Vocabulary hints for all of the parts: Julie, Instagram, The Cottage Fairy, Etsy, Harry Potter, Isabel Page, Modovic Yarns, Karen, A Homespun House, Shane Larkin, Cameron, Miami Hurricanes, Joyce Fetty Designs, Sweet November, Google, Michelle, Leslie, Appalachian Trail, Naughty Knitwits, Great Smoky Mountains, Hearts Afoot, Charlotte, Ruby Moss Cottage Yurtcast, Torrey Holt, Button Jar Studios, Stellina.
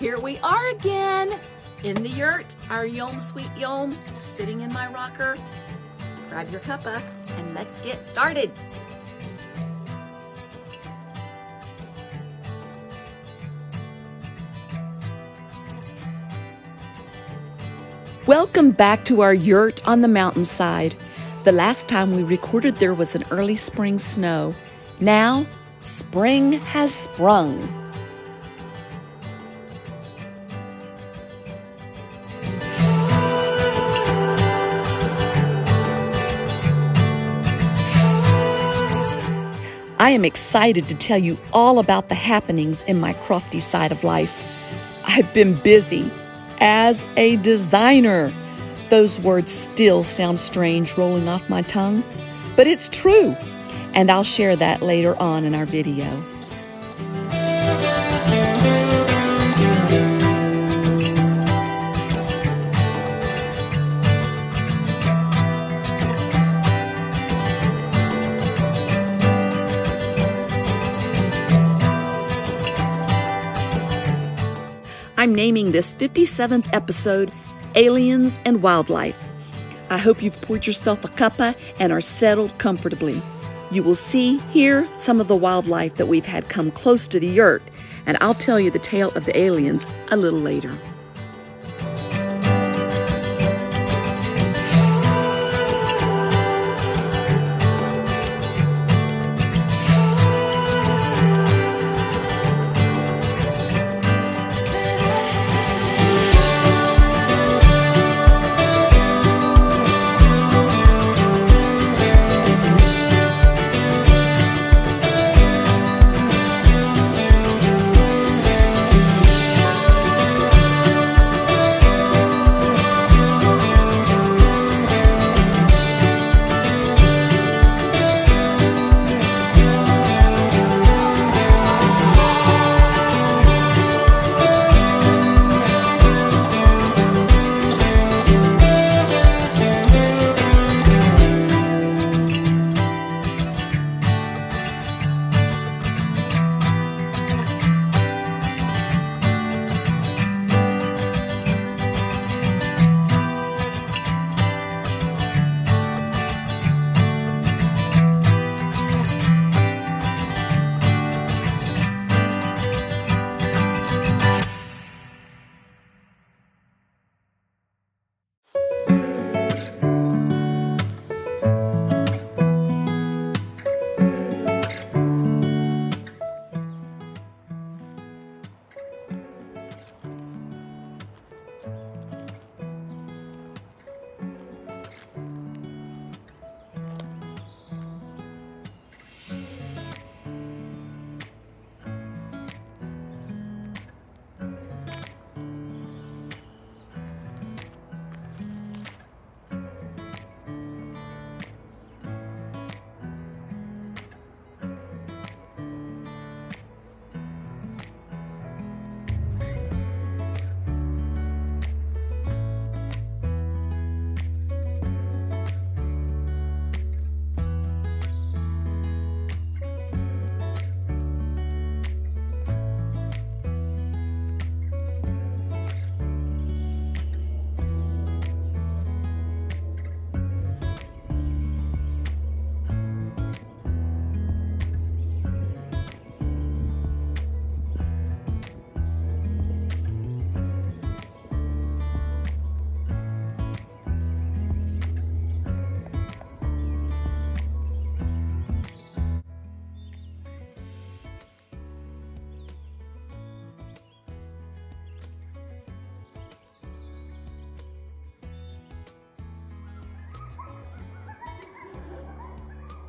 Here we are again in the yurt, our yom sweet yom, sitting in my rocker. Grab your cuppa and let's get started. Welcome back to our yurt on the mountainside. The last time we recorded there was an early spring snow. Now, spring has sprung. I am excited to tell you all about the happenings in my crofty side of life. I've been busy as a designer. Those words still sound strange rolling off my tongue, but it's true, and I'll share that later on in our video. I'm naming this 57th episode, Aliens and Wildlife. I hope you've poured yourself a cuppa and are settled comfortably. You will see here some of the wildlife that we've had come close to the yurt, and I'll tell you the tale of the aliens a little later.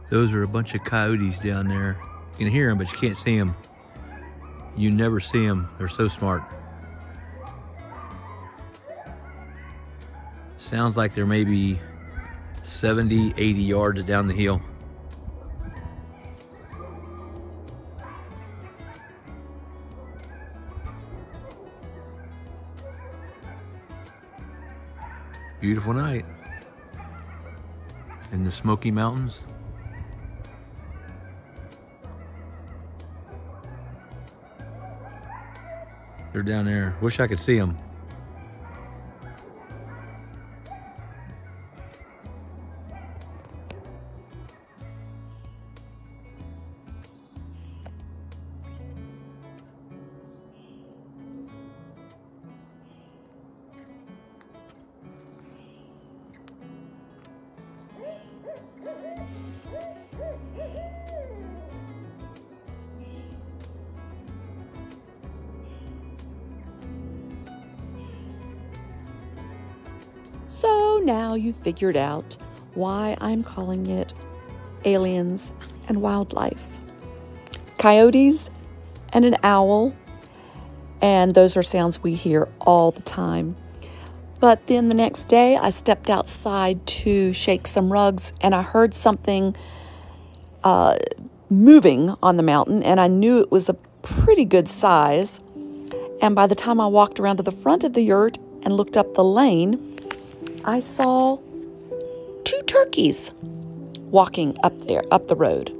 Those are a bunch of coyotes down there. You can hear them, but you can't see them. You never see them. They're so smart. Sounds like they're maybe 70, 80 yards down the hill. Beautiful night in the Smoky Mountains. They're down there. Wish I could see them. So now you've figured out why I'm calling it aliens and wildlife. Coyotes and an owl, and those are sounds we hear all the time. But then the next day I stepped outside to shake some rugs and I heard something moving on the mountain, and I knew it was a pretty good size. And by the time I walked around to the front of the yurt and looked up the lane, I saw two turkeys walking up there, up the road.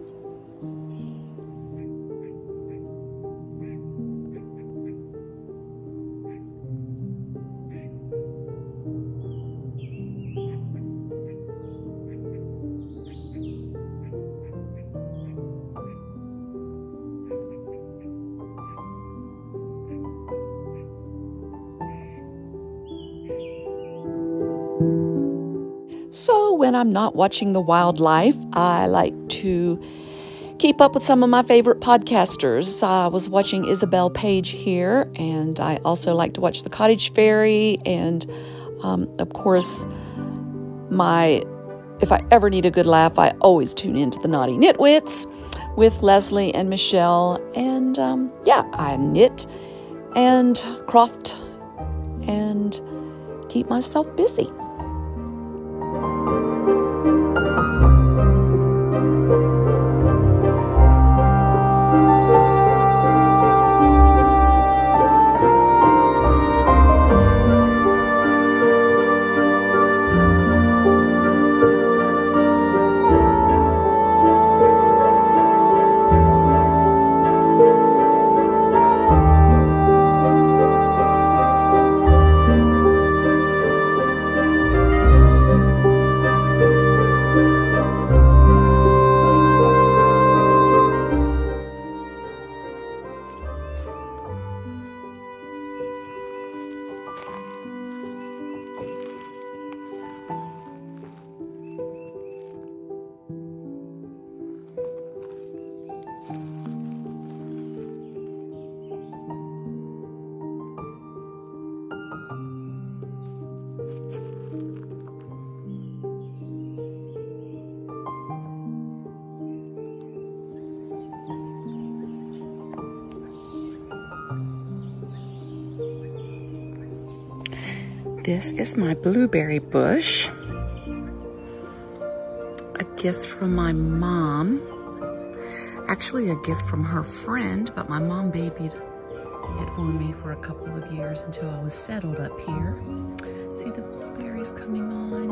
So when I'm not watching the wildlife, I like to keep up with some of my favorite podcasters. I was watching Isabel Page here, and I also like to watch The Cottage Fairy, and of course, if I ever need a good laugh, I always tune into the Naughty Knitwits with Leslie and Michelle, and yeah, I knit and croft and keep myself busy. This is my blueberry bush, a gift from my mom, actually a gift from her friend, but my mom babied it for me for a couple of years until I was settled up here. See the blueberries coming on?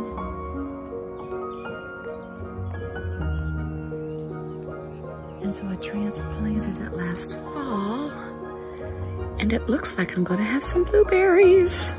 And so I transplanted it last fall, and it looks like I'm going to have some blueberries.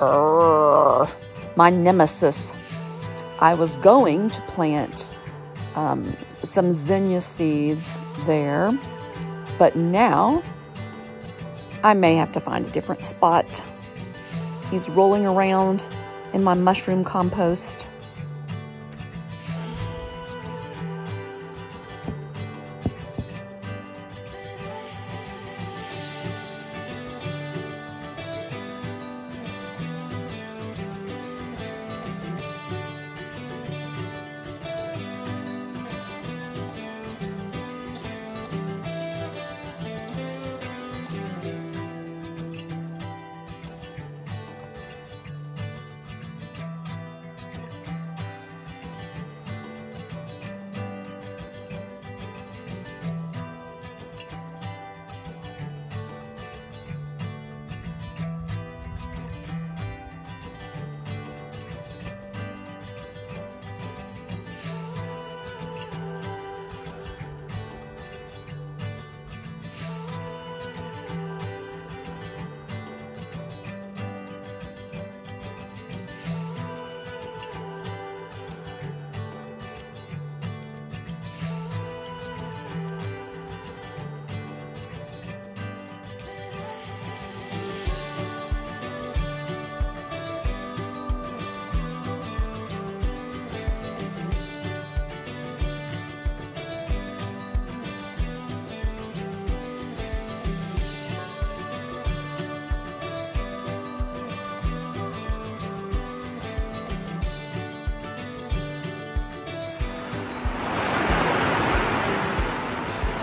my nemesis. I was going to plant some zinnia seeds there, but now I may have to find a different spot. He's rolling around in my mushroom compost.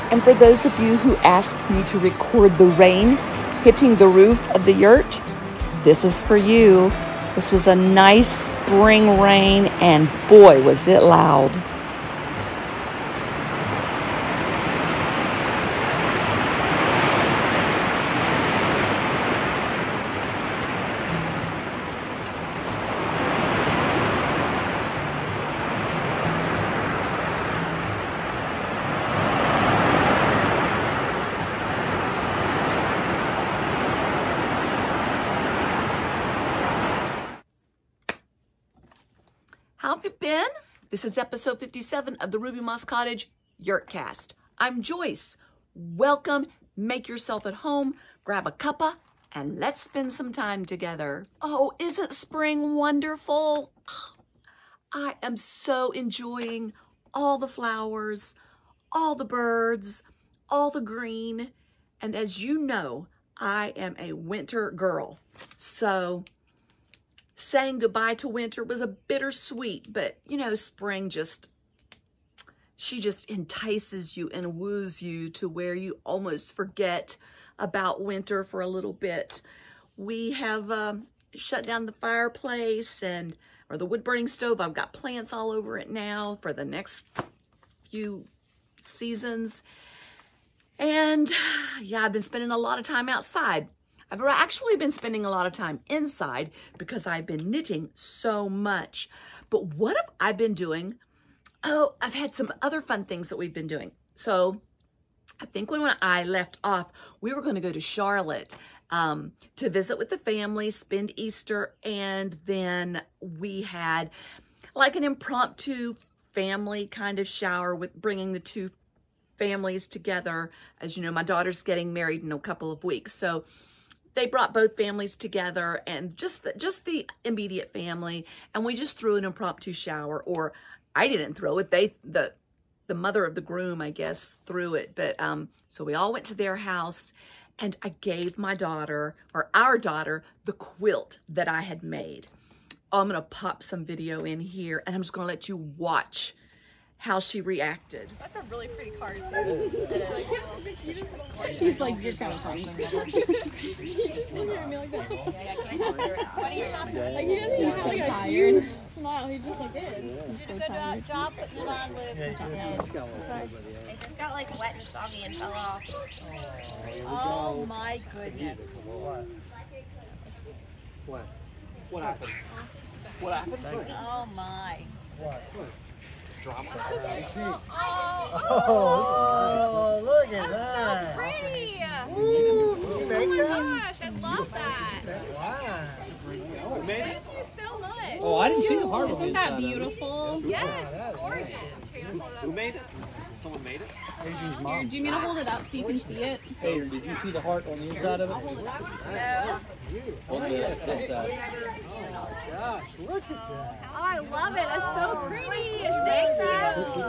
And for those of you who asked me to record the rain hitting the roof of the yurt, this is for you. This was a nice spring rain, and boy, was it loud. This is episode 57 of the Ruby Moss Cottage Yurtcast. I'm Joyce. Welcome. Make yourself at home. Grab a cuppa and let's spend some time together. Oh, isn't spring wonderful? I am so enjoying all the flowers, all the birds, all the green. And as you know, I am a winter girl. So saying goodbye to winter was a bittersweet, but you know, spring just entices you and woos you to where you almost forget about winter for a little bit. We have shut down the fireplace or the wood burning stove. I've got plants all over it now for the next few seasons. And yeah, I've been spending a lot of time outside. I've actually been spending a lot of time inside because I've been knitting so much. But what have I been doing? Oh, I've had some other fun things that we've been doing. So I think when I left off, we were going to go to Charlotte to visit with the family, spend Easter, and then we had like an impromptu family kind of shower with bringing the two families together. As you know, my daughter's getting married in a couple of weeks, so they brought both families together and just the immediate family, and we just threw an impromptu shower. Or I didn't throw it; the mother of the groom, I guess, threw it. But so we all went to their house, and I gave our daughter, the quilt that I had made. Oh, I'm gonna pop some video in here, and I'm just gonna let you watch how she reacted. That's a really pretty card. He's like, you're kind of funny. He just looked at me like that. Like, he doesn't have like a huge smile. He's just like, you did a good job putting it on with. It just got like wet and soggy and fell off. Oh my goodness. What? What happened? What happened? Oh my. What? Oh, look at that. So pretty. Ooh. bacon? Oh my gosh, I love that. Wow. Oh, thank you so much. Oh, I didn't see the heart. Isn't that beautiful? Yes, gorgeous. Who made it? Someone made it? Adrian's mom. Here, do you mean to hold it up so you can see it? Adrian, did you see the heart on the inside of it? I'll hold it up. No. On the inside. Oh my gosh, look at that. Oh, I love it. That's so pretty. Thank you.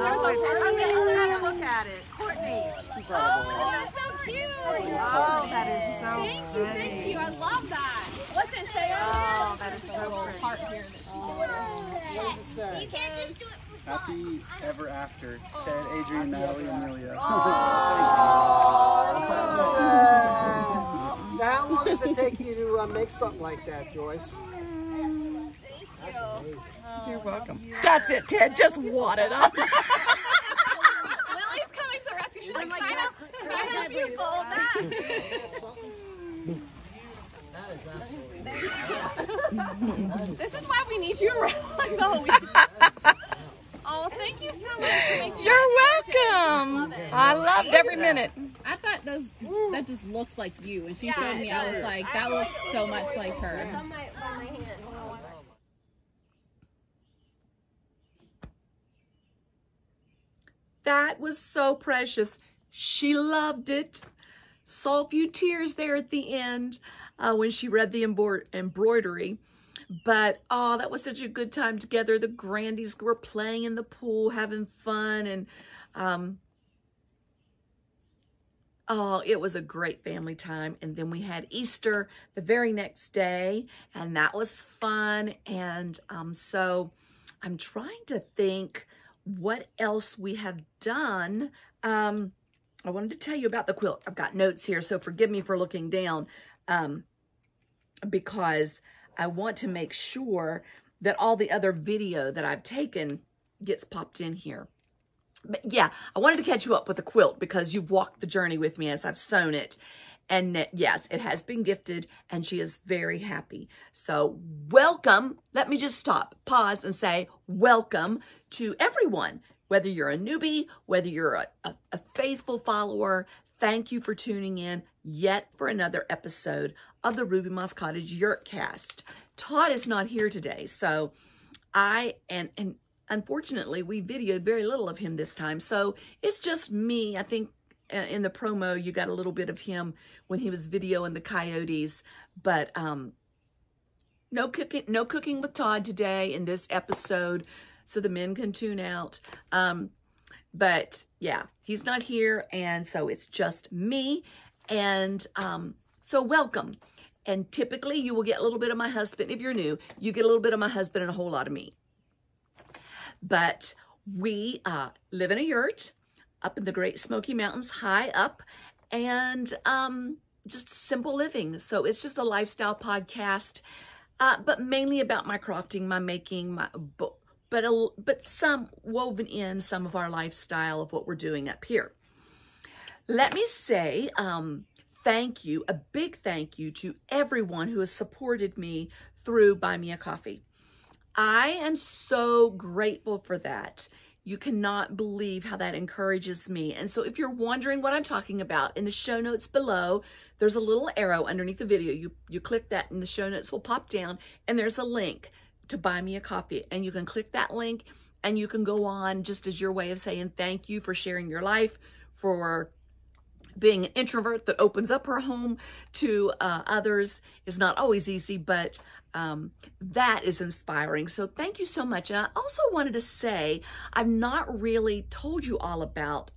I'm going to have a look at it. Courtney. Oh, that's so cute. Oh, that is so pretty. Thank you. I love that. What's it say? Oh, that is so pretty. Heart here. What does it say? You can't just do it. Happy ever after. Ted, Adrian, Natalie, and Amelia. Oh, now, how long does it take you to make something like that, Joyce? Thank you. You're welcome. That's it, Ted. Just wad it up. Lily's coming to the rescue. She's like, I help you fold that. That is absolutely this is why we need you around all week. Oh, thank you so much for making that. You're welcome. I loved every minute. I thought those, that just looks like you. And she showed me, I was like, that looks so much like her. It's on my hand. That was so precious. She loved it. Saw a few tears there at the end when she read the embroidery. But, oh, that was such a good time together. The Grandies were playing in the pool, having fun. And, oh, it was a great family time. And then we had Easter the very next day. And that was fun. And so I'm trying to think what else we have done. I wanted to tell you about the quilt. I've got notes here, so forgive me for looking down because I want to make sure that all the other video that I've taken gets popped in here. But yeah, I wanted to catch you up with the quilt because you've walked the journey with me as I've sewn it. And that, yes, it has been gifted and she is very happy. So welcome. Let me just stop, pause and say welcome to everyone. Whether you're a newbie, whether you're a faithful follower, thank you for tuning in yet for another episode of the Ruby Moss Cottage Yurtcast. Todd is not here today, so and unfortunately we videoed very little of him this time. So it's just me. I think in the promo you got a little bit of him when he was videoing the coyotes, but no cooking with Todd today in this episode. So the men can tune out. But yeah, he's not here. And so it's just me. And so welcome. And typically you will get a little bit of my husband. If you're new, you get a little bit of my husband and a whole lot of me. But we live in a yurt up in the Great Smoky Mountains, high up. And just simple living. So it's just a lifestyle podcast. But mainly about my crafting, my making, my book. But some woven in some of our lifestyle of what we're doing up here. Let me say thank you, a big thank you to everyone who has supported me through Buy Me a Coffee. I am so grateful for that. You cannot believe how that encourages me. And so if you're wondering what I'm talking about, in the show notes below, there's a little arrow underneath the video. You click that and the show notes will pop down and there's a link to Buy Me a Coffee, and you can click that link and you can go on just as your way of saying thank you for sharing your life, for being an introvert that opens up her home to others. It's not always easy, but that is inspiring. So thank you so much. And I also wanted to say, I've not really told you all about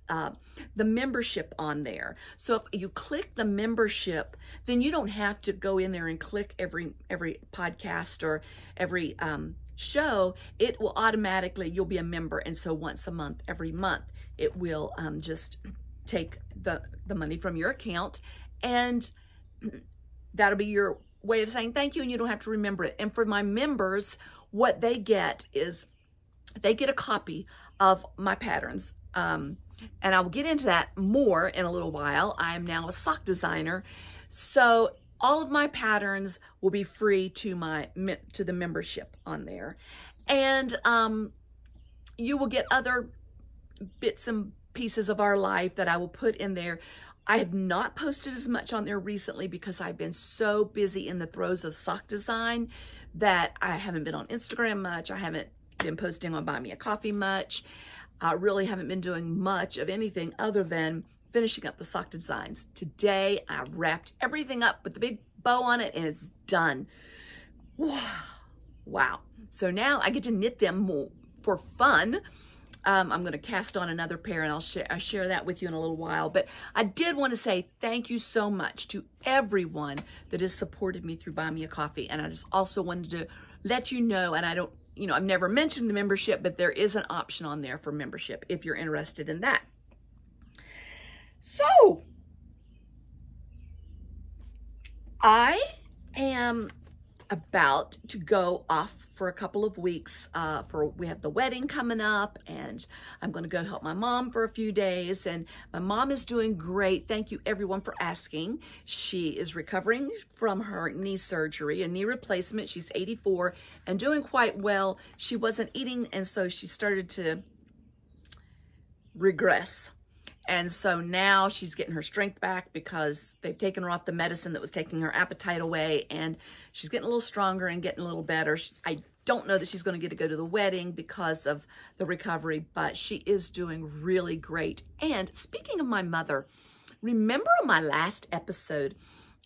the membership on there. So if you click the membership, then you don't have to go in there and click every podcast or every show. It will automatically, you'll be a member. And so once a month, every month, it will just take the money from your account, and that'll be your way of saying thank you, and you don't have to remember it. And for my members, what they get is they get a copy of my patterns. And I will get into that more in a little while. I am now a sock designer. So all of my patterns will be free to the membership on there. And you will get other bits and pieces of our life that I will put in there I have not posted as much on there recently because I've been so busy in the throes of sock design that I haven't been on Instagram much. I haven't been posting on Buy Me a Coffee much. I really haven't been doing much of anything other than finishing up the sock designs. Today, I wrapped everything up with the big bow on it and it's done. Wow. So now I get to knit them more for fun. I'm going to cast on another pair and I'll share that with you in a little while. But I did want to say thank you so much to everyone that has supported me through Buy Me a Coffee. And I just also wanted to let you know, and I don't, you know, I've never mentioned the membership, but there is an option on there for membership if you're interested in that. So I am about to go off for a couple of weeks. We have the wedding coming up and I'm going to go help my mom for a few days, and my mom is doing great. Thank you everyone for asking. She is recovering from her knee surgery, a knee replacement. She's 84 and doing quite well. She wasn't eating and so she started to regress. And so now she's getting her strength back because they've taken her off the medicine that was taking her appetite away, and she's getting a little stronger and getting a little better. I don't know that she's going to get to go to the wedding because of the recovery, but she is doing really great. And speaking of my mother, remember on my last episode,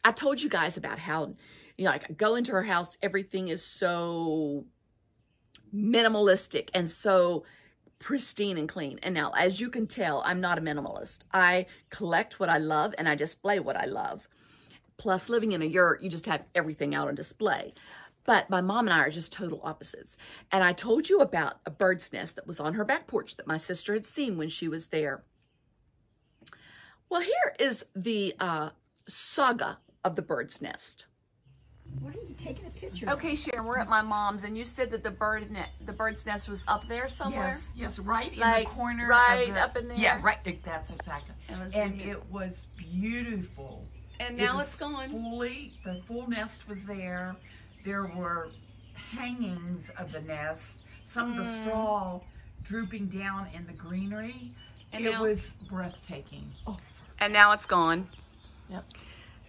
I told you guys about how, you know, like I go into her house, everything is so minimalistic and so pristine and clean. And now, as you can tell, I'm not a minimalist. I collect what I love and I display what I love. Plus, living in a yurt, you just have everything out on display. But my mom and I are just total opposites. And I told you about a bird's nest that was on her back porch that my sister had seen when she was there. Well, here is the saga of the bird's nest. What are you taking a picture? Okay, Sharon, we're at my mom's, and you said that the bird's nest was up there somewhere. Yes, right in the corner, right up in there. Yeah, right. That's exactly. And it was beautiful. And now it's gone. The full nest was there. There were hangings of the nest. Some of the straw drooping down in the greenery. And it was breathtaking. Oh. And now it's gone. Yep.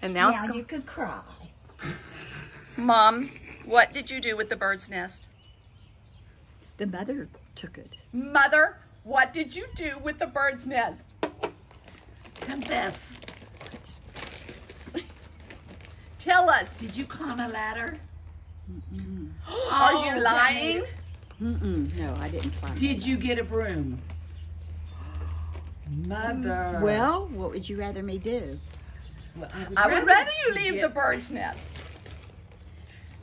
And now it's gone. Now you could cry. Mom, what did you do with the bird's nest? The mother took it. Mother, what did you do with the bird's nest? Confess. Tell us. Did you climb a ladder? Mm-mm. Are you lying? Mm-mm. No, I didn't climb. Did you get a broom? Mother. Well, what would you rather me do? Well, I would rather you leave the bird's nest.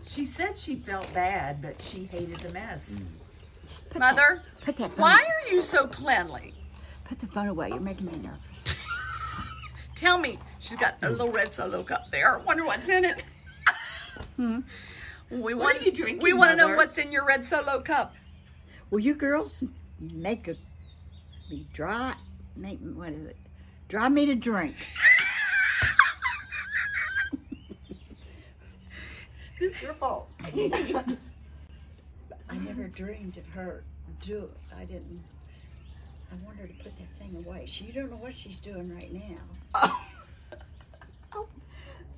She said she felt bad, but she hated the mess. Put Mother, that, put that why away. Are you so cleanly? Put the phone away. You're making me nervous. Tell me. She's got a little red Solo cup there. I wonder what's in it. What are you drinking, we want to know what's in your red Solo cup. Will you girls draw me to drink? It's your fault. I never dreamed of her do it. I want her to put that thing away. You don't know what she's doing right now.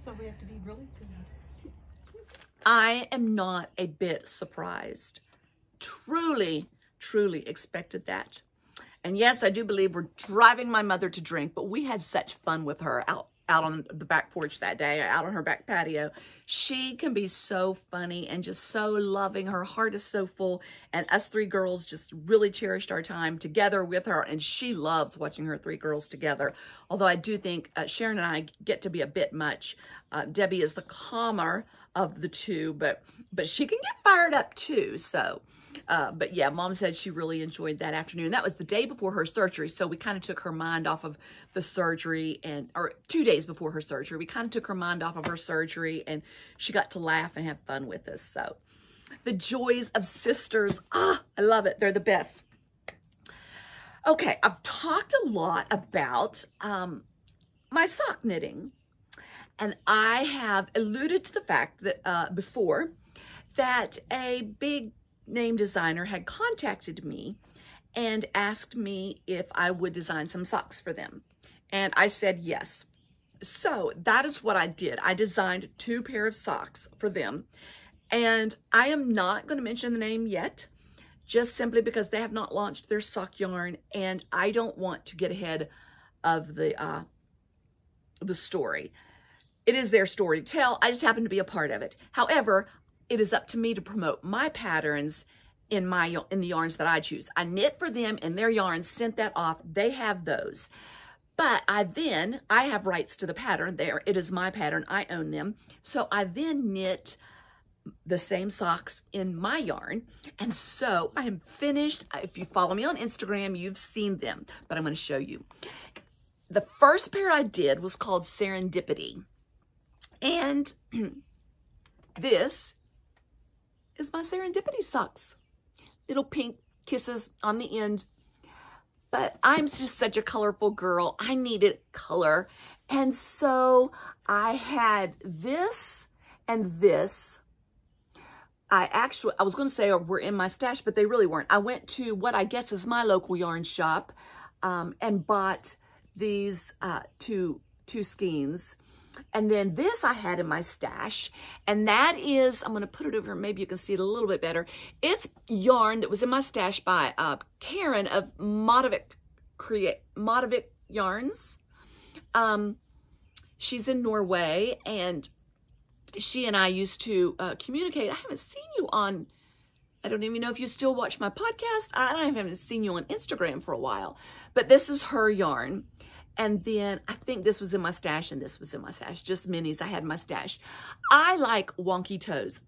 So we have to be really good. I am not a bit surprised. Truly, truly expected that. And yes, I do believe we're driving my mother to drink, but we had such fun with her out on the back porch that day, out on her back patio. She can be so funny and just so loving. Her heart is so full, and us three girls just really cherished our time together with her, and she loves watching her three girls together. Although I do think Sharon and I get to be a bit much. Debbie is the calmer of the two, but she can get fired up too, so. But yeah, Mom said she really enjoyed that afternoon. That was the day before her surgery, so we kind of took her mind off of the surgery, or 2 days before her surgery. We kind of took her mind off of her surgery, and she got to laugh and have fun with us. So the joys of sisters. Ah, I love it. They're the best. Okay, I've talked a lot about my sock knitting, and I have alluded to the fact that before that a big name designer had contacted me and asked me if I would design some socks for them. And I said yes. So that is what I did. I designed 2 pair of socks for them. And I am not going to mention the name yet, just simply because they have not launched their sock yarn, and I don't want to get ahead of the story. It is their story to tell. I just happen to be a part of it. However, it is up to me to promote my patterns in the yarns that I choose. I knit for them and their yarns, sent that off. They have those. But I have rights to the pattern there. It is my pattern. I own them. So I then knit the same socks in my yarn. And so I am finished. If you follow me on Instagram, you've seen them, but I'm going to show you. The first pair I did was called Serendipity. And this is my Serendipity socks. Little pink kisses on the end. But I'm just such a colorful girl. I needed color. And so I had this and this. I was going to say were in my stash, but they really weren't. I went to what I guess is my local yarn shop and bought these two skeins. And then this I had in my stash, and that is, I'm going to put it over, maybe you can see it a little bit better. It's yarn that was in my stash by Karen of Modovic Yarns. She's in Norway, and she and I used to communicate. I haven't seen you on, I don't even know if you still watch my podcast. I haven't seen you on Instagram for a while, but this is her yarn. And then I think this was in my stash and this was in my stash, just minis I had in my stash. I like wonky toes.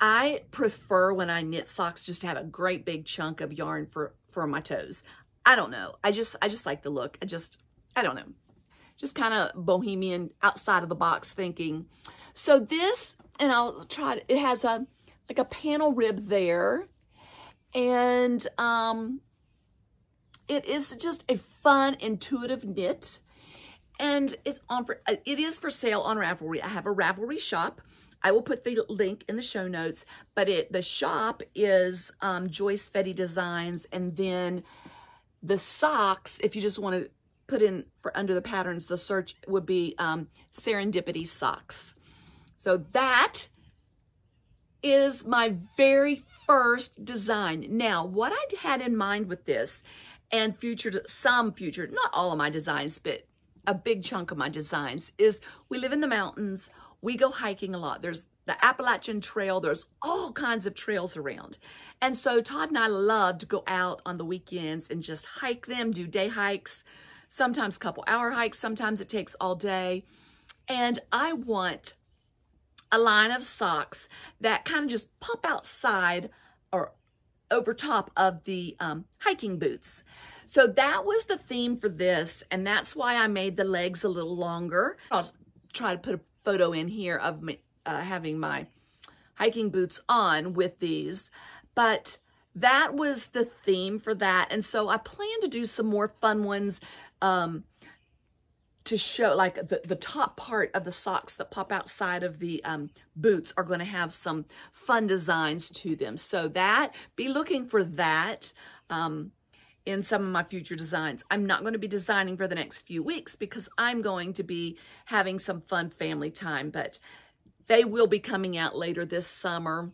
I prefer when I knit socks just to have a great big chunk of yarn for my toes. I don't know. I just like the look. I don't know. Just kind of bohemian, outside of the box thinking. So this, and I'll try to, it has like a panel rib there. And it is just a fun, intuitive knit. And it is for sale on Ravelry. I have a Ravelry shop. I will put the link in the show notes, but the shop is Joyce Fetty Designs. And then the socks, if you just want to put in for under the patterns, the search would be Serendipity Socks. So that is my very first design. Now, what I had in mind with this, and some future, not all of my designs, but a big chunk of my designs, is we live in the mountains. We go hiking a lot. There's the Appalachian Trail. There's all kinds of trails around. And so Todd and I love to go out on the weekends and just hike them, do day hikes, sometimes couple-hour hikes, sometimes it takes all day. And I want a line of socks that kind of just pop outside or over top of the hiking boots. So that was the theme for this, and that's why I made the legs a little longer. I'll try to put a photo in here of me having my hiking boots on with these, but that was the theme for that. And so I plan to do some more fun ones to show, like the top part of the socks that pop outside of the boots are going to have some fun designs to them. So be looking for that in some of my future designs. I'm not going to be designing for the next few weeks because I'm going to be having some fun family time, but they will be coming out later this summer,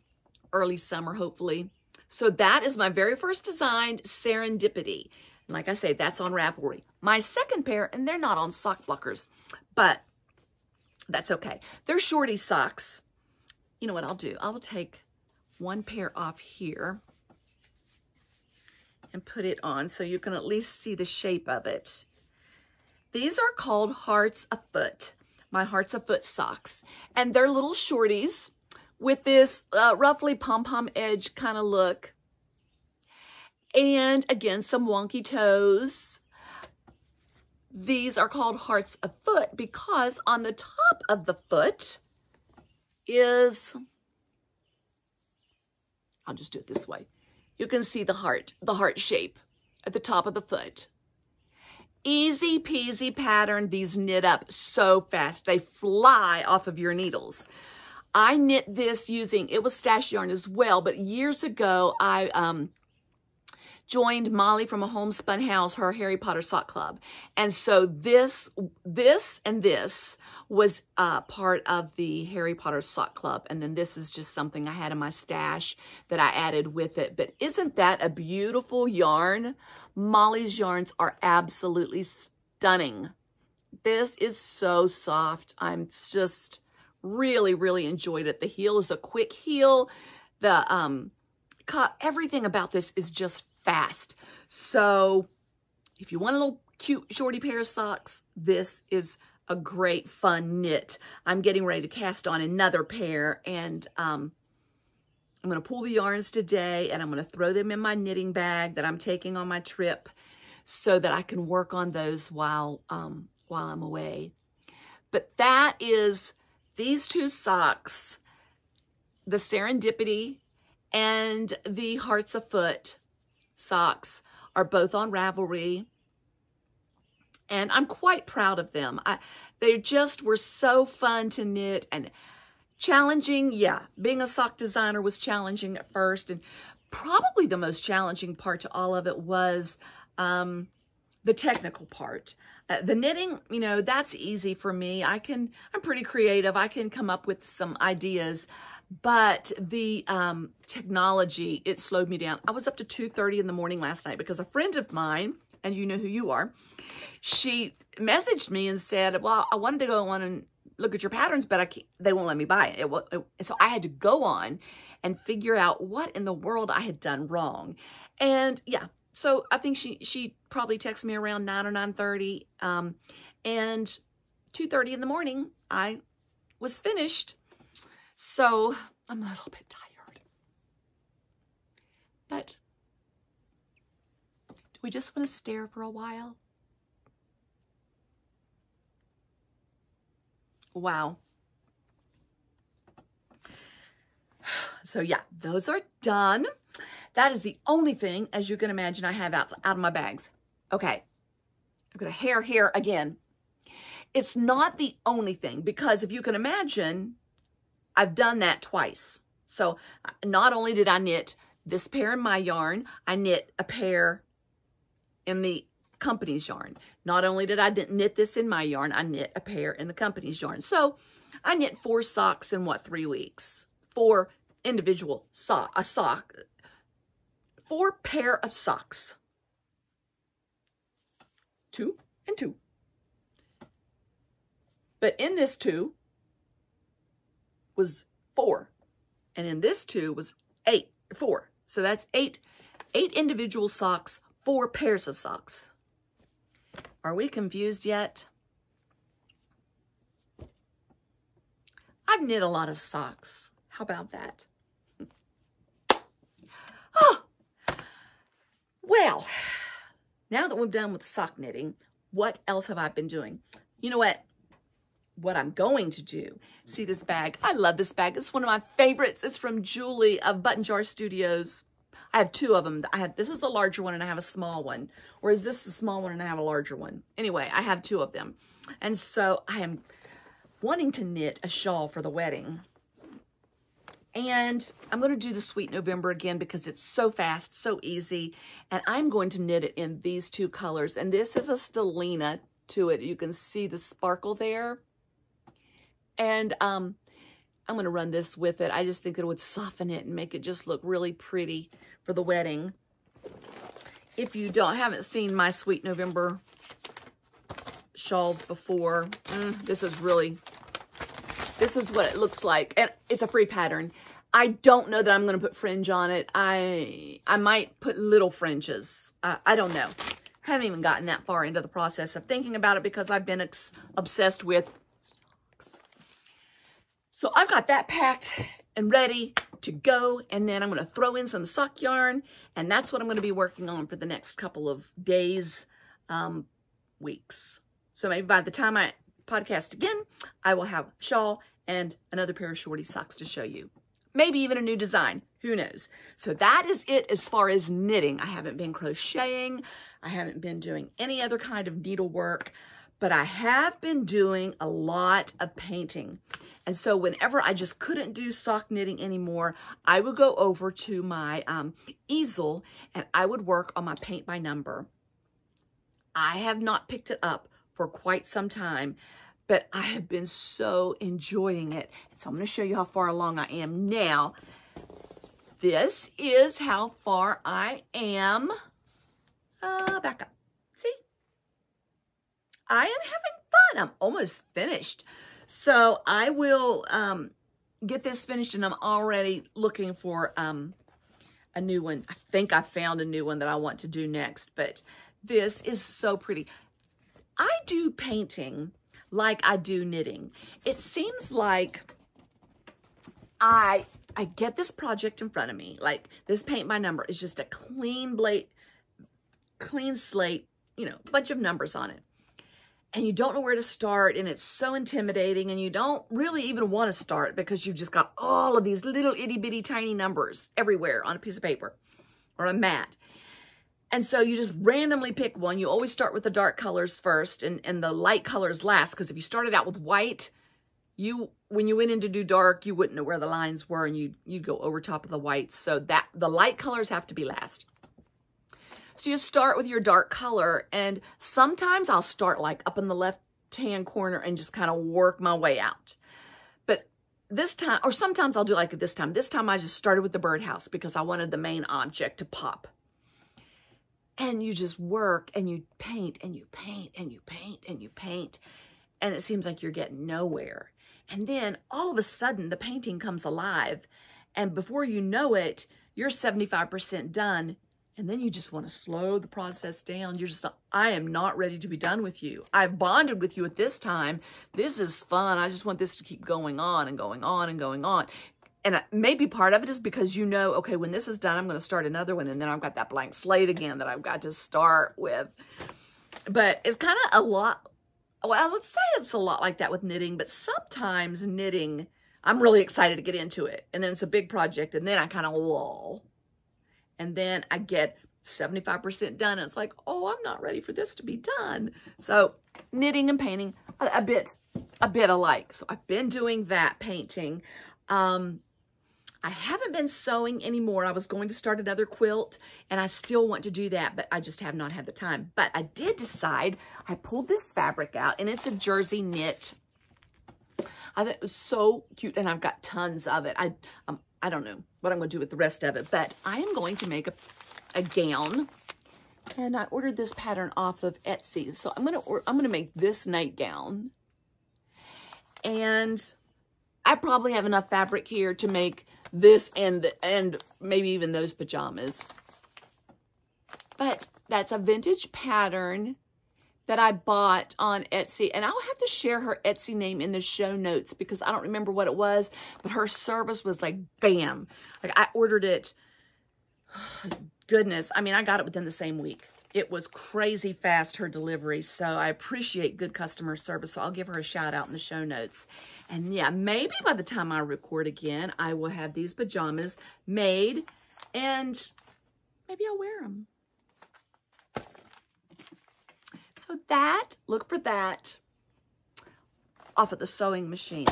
early summer, hopefully. So that is my very first design, Serendipity. And like I say, that's on Ravelry. My second pair, and they're not on sock blockers, but that's okay. They're shorty socks. You know what I'll do? I will take one pair off here and put it on so you can at least see the shape of it. These are called Hearts Afoot, my Hearts Afoot socks. And they're little shorties with this roughly pom-pom edge kind of look. And again, some wonky toes. These are called Hearts Afoot because on the top of the foot is, I'll just do it this way. You can see the heart shape at the top of the foot. Easy peasy pattern. These knit up so fast. They fly off of your needles. I knit this using, it was stash yarn as well, but years ago I joined Molly from A Homespun House, her Harry Potter sock club. And so this was part of the Harry Potter sock club. And then this is just something I had in my stash that I added with it. But isn't that a beautiful yarn? Molly's yarns are absolutely stunning. This is so soft. I'm just really enjoyed it. The heel is a quick heel. The everything about this is just fast. So if you want a little cute shorty pair of socks, this is a great fun knit. I'm getting ready to cast on another pair, and I'm going to pull the yarns today, and I'm going to throw them in my knitting bag that I'm taking on my trip so that I can work on those while I'm away. But that is these two socks, the Serendipity and the Hearts Afoot socks, are both on Ravelry, and I'm quite proud of them. They just were so fun to knit and challenging. Yeah, being a sock designer was challenging at first, and probably the most challenging part to all of it was the technical part. The knitting, you know, that's easy for me. I'm pretty creative. I can come up with some ideas, but the technology, it slowed me down. I was up to 2:30 in the morning last night because a friend of mine, and you know who you are, she messaged me and said, well, I wanted to go on and look at your patterns, but I can't, they won't let me buy it. So I had to go on and figure out what in the world I had done wrong. And yeah, so I think she probably texted me around 9 or 9:30, and 2:30 in the morning, I was finished. So I'm a little bit tired, but do we just want to stare for a while? Wow. So yeah, those are done. That is the only thing, as you can imagine, I have out of my bags. Okay. I've got a hair here again. It's not the only thing, because if you can imagine, I've done that twice. So not only did I knit this pair in my yarn, I knit a pair in the company's yarn. Not only did I knit this in my yarn, I knit a pair in the company's yarn. So I knit 4 socks in what, 3 weeks? 4 individual sock, 4 pair of socks. 2 and 2. But in this 2 was 4. And in this 2 was 4. So that's 8 individual socks, 4 pairs of socks. Are we confused yet? I've knit a lot of socks. How about that? Oh, well, now that we're done with sock knitting, what else have I been doing? You know what? What I'm going to do. See this bag? I love this bag. It's one of my favorites. It's from Julie of Button Jar Studios. I have 2 of them. This is the larger one, and I have a small one. Or is this the small one and I have a larger one? Anyway, I have 2 of them. And so I am wanting to knit a shawl for the wedding. And I'm going to do the Sweet November again because it's so fast, so easy. And I'm going to knit it in these 2 colors. And this is a stellina to it. You can see the sparkle there. And I'm going to run this with it. I just think it would soften it and make it just look really pretty for the wedding. If you haven't seen my Sweet November shawls before, this is what it looks like. And it's a free pattern. I don't know that I'm going to put fringe on it. I might put little fringes. I don't know. I haven't even gotten that far into the process of thinking about it because I've been obsessed with. So I've got that packed and ready to go, and then I'm going to throw in some sock yarn, and that's what I'm going to be working on for the next couple of days, weeks. So maybe by the time I podcast again, I will have a shawl and another pair of shorty socks to show you. Maybe even a new design. Who knows? So that is it as far as knitting. I haven't been crocheting. I haven't been doing any other kind of needlework. but I have been doing a lot of painting. And so whenever I just couldn't do sock knitting anymore, I would go over to my easel and I would work on my paint by number. I have not picked it up for quite some time, but I have been so enjoying it. And so I'm going to show you how far along I am now. This is how far I am. Back up. See? I am having fun. I'm almost finished. So I will get this finished, and I'm already looking for a new one. I think I found a new one that I want to do next, but this is so pretty. I do painting like I do knitting. It seems like I get this project in front of me. Like this paint by number is just a clean slate, you know, bunch of numbers on it. And you don't know where to start, and it's so intimidating, and you don't really even want to start because you've just got all of these little itty bitty tiny numbers everywhere on a piece of paper or a mat. And so you just randomly pick one. You always start with the dark colors first and the light colors last, because if you started out with white, when you went in to do dark, you wouldn't know where the lines were, and you'd go over top of the whites. So that the light colors have to be last. So you start with your dark color, and sometimes I'll start like up in the left-hand corner and just kind of work my way out. But this time, or sometimes I'll do like this time I just started with the birdhouse because I wanted the main object to pop. And you just work and you paint and you paint and you paint and you paint, and it seems like you're getting nowhere. And then all of a sudden the painting comes alive, and before you know it, you're 75% done. And then you just want to slow the process down. You're just, I am not ready to be done with you. I've bonded with you at this time. This is fun. I just want this to keep going on and going on and going on. And maybe part of it is because you know, okay, when this is done, I'm going to start another one. And then I've got that blank slate again that I've got to start with. But it's kind of a lot. Well, I would say it's a lot like that with knitting, but sometimes knitting, I'm really excited to get into it. And then it's a big project. And then I kind of lull. And then I get 75% done. And it's like, oh, I'm not ready for this to be done. So knitting and painting a bit alike. So I've been doing that painting. I haven't been sewing anymore. I was going to start another quilt, and I still want to do that, but I just have not had the time. But I did decide, I pulled this fabric out, and it's a jersey knit. I thought it was so cute, and I've got tons of it. I don't know what I'm going to do with the rest of it, but I am going to make a gown, and I ordered this pattern off of Etsy. So I'm going to make this nightgown, and I probably have enough fabric here to make this and maybe even those pajamas. But that's a vintage pattern that I bought on Etsy. And I'll have to share her Etsy name in the show notes because I don't remember what it was, but her service was like, bam. Like I ordered it, goodness. I mean, I got it within the same week. It was crazy fast, her delivery. So I appreciate good customer service. So I'll give her a shout out in the show notes. And yeah, maybe by the time I record again, I will have these pajamas made and maybe I'll wear them. So that, look for that off of the sewing machine.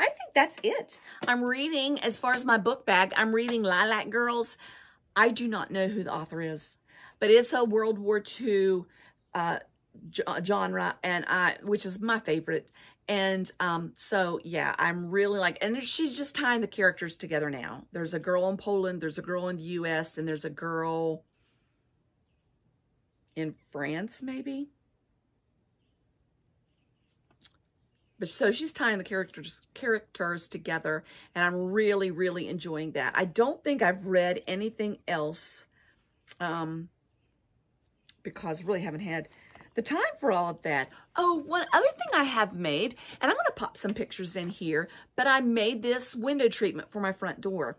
I think that's it. I'm reading, as far as my book bag, I'm reading Lilac Girls. I do not know who the author is, but it's a World War II genre, and which is my favorite. And so, yeah, I'm really like, and she's just tying the characters together now. There's a girl in Poland, there's a girl in the U.S., and there's a girl in France, maybe. But so she's tying the characters together, and I'm really, really enjoying that. I don't think I've read anything else because I really haven't had the time for all of that. Oh, one other thing I have made, and I'm going to pop some pictures in here, but I made this window treatment for my front door.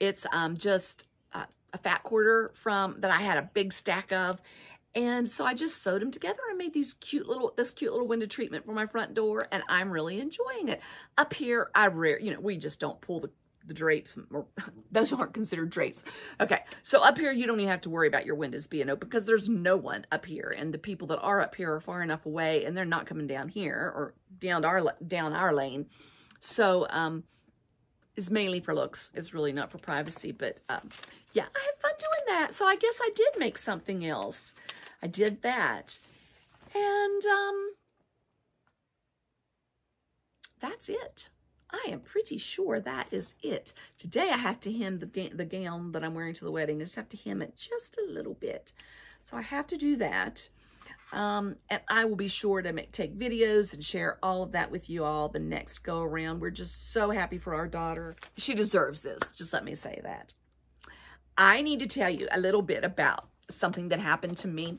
It's just a fat quarter that I had a big stack of. And so I just sewed them together and made these cute little window treatment for my front door, and I'm really enjoying it. Up here, we just don't pull the the drapes, or those aren't considered drapes. Okay, so up here, you don't even have to worry about your windows being open because there's no one up here, and the people that are up here are far enough away, and they're not coming down here or down our lane. So it's mainly for looks. It's really not for privacy, but yeah, I had fun doing that. So I guess I did make something else. I did that, and that's it. I am pretty sure that is it. Today I have to hem the gown that I'm wearing to the wedding. I just have to hem it just a little bit. So I have to do that. And I will be sure to take videos and share all of that with you all the next go around. We're just so happy for our daughter. She deserves this. Just let me say that. I need to tell you a little bit about something that happened to me.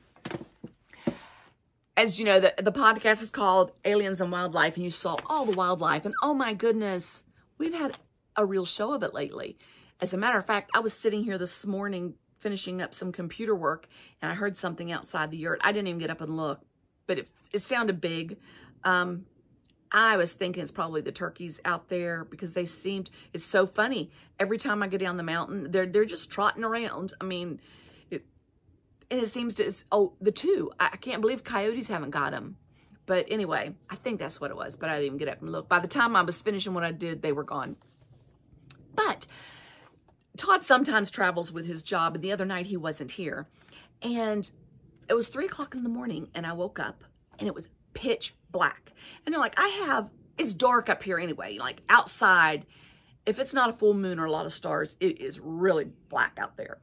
As you know, the podcast is called Aliens and Wildlife, and you saw all the wildlife. And oh my goodness, we've had a real show of it lately. As a matter of fact, I was sitting here this morning finishing up some computer work, and I heard something outside the yurt. I didn't even get up and look, but it sounded big. I was thinking it's probably the turkeys out there because they seemed, it's so funny. Every time I go down the mountain, they're just trotting around. I mean, and it seems to, oh, the two. I can't believe coyotes haven't got them. But anyway, I think that's what it was, but I didn't even get up and look. By the time I was finishing what I did, they were gone. But Todd sometimes travels with his job, and the other night he wasn't here. And it was 3 o'clock in the morning, and I woke up, and it was pitch black. And you're like, it's dark up here anyway. Like outside, if it's not a full moon or a lot of stars, it is really black out there.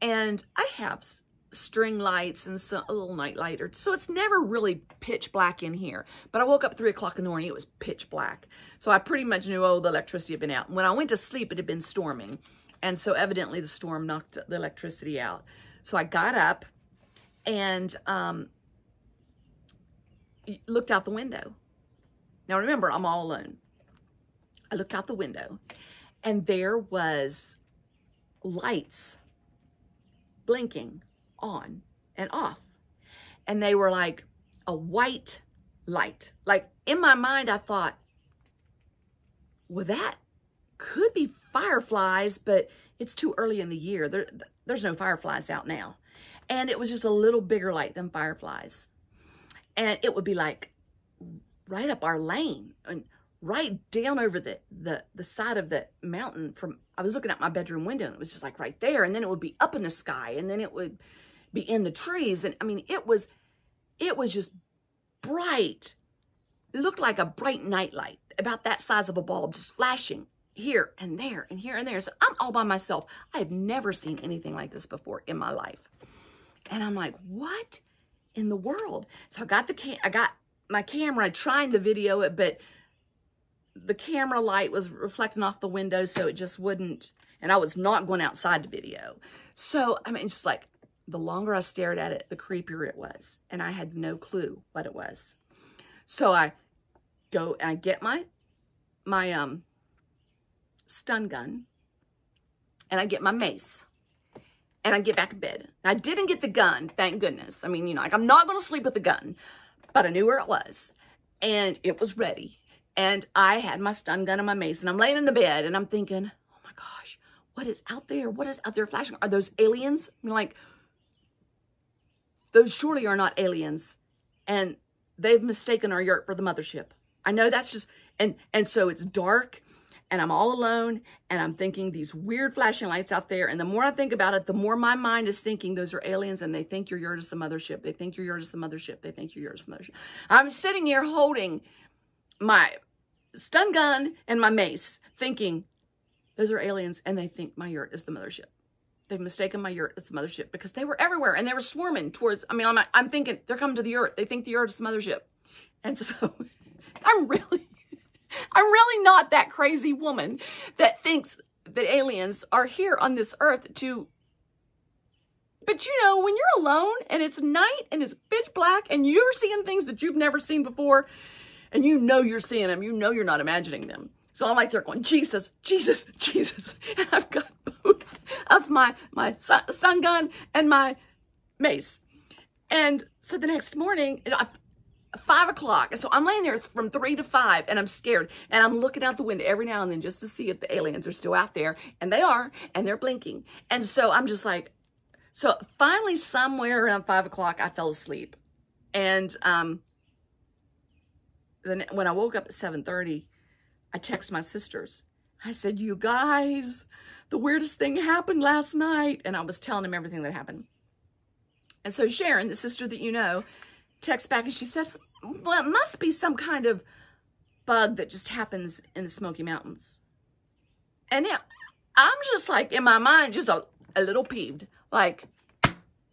And I have string lights and a little night light, so it's never really pitch black in here. But I woke up 3 o'clock in the morning, it was pitch black. So I pretty much knew, oh, the electricity had been out. And when I went to sleep, it had been storming. And so evidently the storm knocked the electricity out. So I got up and looked out the window. Now remember, I'm all alone. I looked out the window and there was lights blinking on and off, and they were like a white light. Like in my mind I thought, well, that could be fireflies, but it's too early in the year, there's no fireflies out now. And it was just a little bigger light than fireflies, and it would be like right up our lane and right down over the side of the mountain. I was looking at my bedroom window, and it was just like right there, and then it would be up in the sky, and then it would be in the trees. And I mean, it was just bright. It looked like a bright nightlight, about that size of a bulb, just flashing here and there and here and there. So I'm all by myself. I have never seen anything like this before in my life. And I'm like, what in the world? So I got my camera trying to video it, but the camera light was reflecting off the window, so it just wouldn't, and I was not going outside to video. So, I mean, just like, the longer I stared at it, the creepier it was, and I had no clue what it was. So I go and I get my stun gun, and I get my mace, and I get back in bed. And I didn't get the gun, thank goodness. I mean, you know, like, I'm not going to sleep with the gun, but I knew where it was, and it was ready. And I had my stun gun and my mace, and I'm laying in the bed, and I'm thinking, oh my gosh, what is out there? What is out there flashing? Are those aliens? I mean, like, those surely are not aliens, and they've mistaken our yurt for the mothership. I know that's just, and so it's dark, and I'm all alone, and I'm thinking these weird flashing lights out there, and the more I think about it, the more my mind is thinking those are aliens, and they think your yurt is the mothership. They think your yurt is the mothership. They think your yurt is the mothership. I'm sitting here holding my stun gun and my mace, thinking those are aliens, and they think my yurt is the mothership. They've mistaken my yurt as the mothership because they were everywhere, and they were swarming towards, I mean, I'm thinking they're coming to the yurt. They think the yurt is the mothership. And so I'm really not that crazy woman that thinks that aliens are here on this earth to, but you know, when you're alone and it's night and it's pitch black and you're seeing things that you've never seen before, and you know you're seeing them. You know you're not imagining them. So I'm like, they're going, Jesus, Jesus, Jesus. And I've got both of my stun gun and my mace. And so the next morning, 5 o'clock. So I'm laying there from 3 to 5 and I'm scared. And I'm looking out the window every now and then just to see if the aliens are still out there. And they are, and they're blinking. And so I'm just like, so finally somewhere around 5 o'clock, I fell asleep. And then when I woke up at 7:30, I texted my sisters. I said, you guys, the weirdest thing happened last night. And I was telling them everything that happened. And so Sharon, the sister that you know, texts back and she said, well, it must be some kind of bug that just happens in the Smoky Mountains. And now, I'm just like, in my mind, just a little peeved. Like,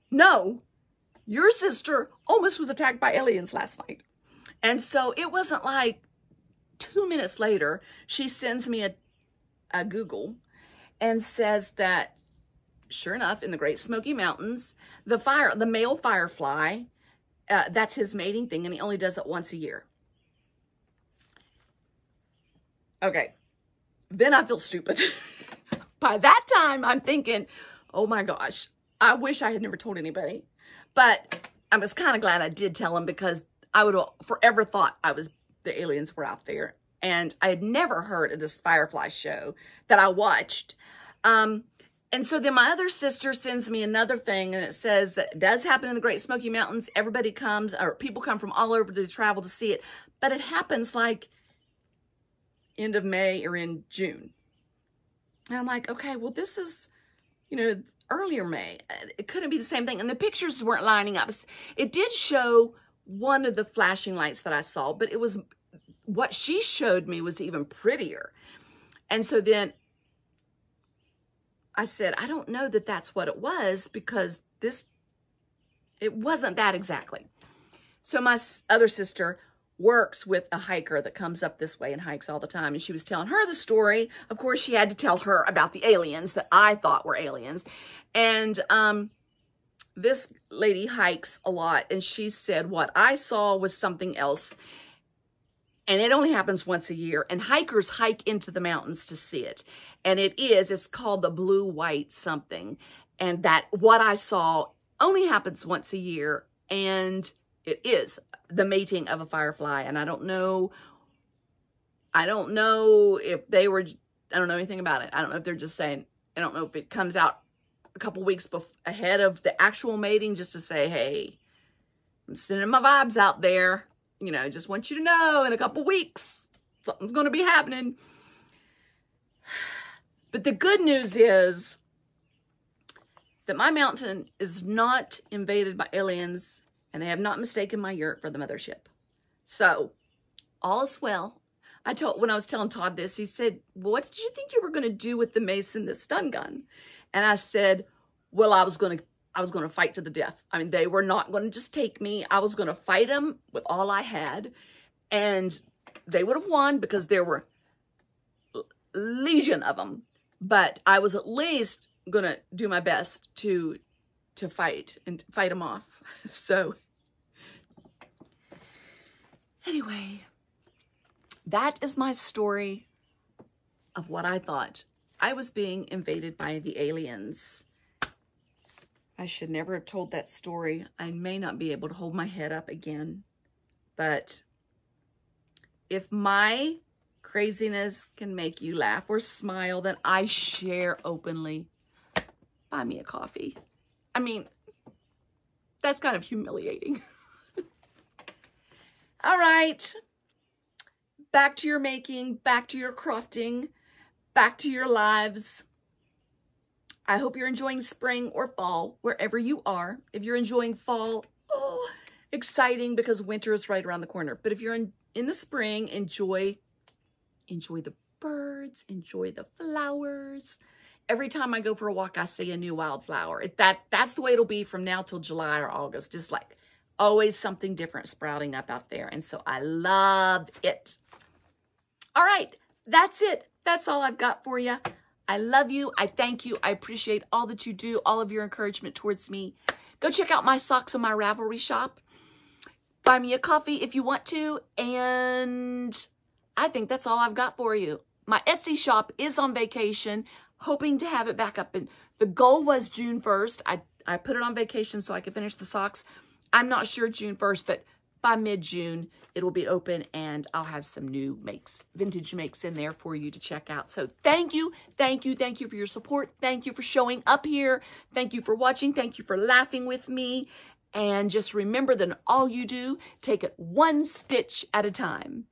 no, your sister almost was attacked by aliens last night. And so it wasn't like 2 minutes later, she sends me a Google and says that, sure enough, in the Great Smoky Mountains, the male firefly, that's his mating thing, and he only does it once a year. Okay. Then I feel stupid. By that time, I'm thinking, oh my gosh, I wish I had never told anybody. But I was kind of glad I did tell him, because I would have forever thought the aliens were out there. And I had never heard of this firefly show that I watched. And so then my other sister sends me another thing, and it says that it does happen in the Great Smoky Mountains. Everybody comes, or people come from all over to travel to see it. But it happens like end of May or in June. And I'm like, okay, well, this is, you know, earlier May. It couldn't be the same thing. And the pictures weren't lining up. It did show one of the flashing lights that I saw, but it was, what she showed me was even prettier. And so then I said, I don't know that that's what it was, because it wasn't that exactly. So my other sister works with a hiker that comes up this way and hikes all the time. And she was telling her the story. Of course, she had to tell her about the aliens that I thought were aliens. And this lady hikes a lot. And she said, what I saw was something else. And it only happens once a year. And hikers hike into the mountains to see it. And it's called the blue-white something. And that what I saw only happens once a year. And it is the mating of a firefly. And I don't know if they were, I don't know anything about it. I don't know if they're just saying, I don't know if it comes out a couple weeks ahead of the actual mating, just to say, hey, I'm sending my vibes out there. You know, just want you to know in a couple weeks, something's going to be happening. But the good news is that my mountain is not invaded by aliens, and they have not mistaken my yurt for the mothership. So all is well. When I was telling Todd this, he said, well, what did you think you were going to do with the mason, the stun gun? And I said, well, I was going to fight to the death. I mean, they were not going to just take me. I was going to fight them with all I had. And they would have won, because there were legion of them. But I was at least going to do my best to fight and fight them off. So anyway, that is my story of what I thought. I was being invaded by the aliens. I should never have told that story. I may not be able to hold my head up again. But if my craziness can make you laugh or smile, then I share openly. Buy me a coffee. I mean, that's kind of humiliating. All right. Back to your making, back to your crafting, back to your lives. I hope you're enjoying spring or fall, wherever you are. If you're enjoying fall, oh, exciting, because winter is right around the corner. But if you're in the spring, enjoy the birds, enjoy the flowers. Every time I go for a walk, I see a new wildflower. That's the way it'll be from now till July or August. Just like always something different sprouting up out there. And so I love it. All right, that's it. That's all I've got for you. I love you. I thank you. I appreciate all that you do, all of your encouragement towards me. Go check out my socks on my Ravelry shop. Buy me a coffee if you want to. And I think that's all I've got for you. My Etsy shop is on vacation, hoping to have it back up. And the goal was June 1st. I put it on vacation so I could finish the socks. I'm not sure June 1st, but by mid-June, it'll be open and I'll have some new makes, vintage makes in there for you to check out. So thank you, thank you, thank you for your support. Thank you for showing up here. Thank you for watching. Thank you for laughing with me. And just remember that in all you do, take it one stitch at a time.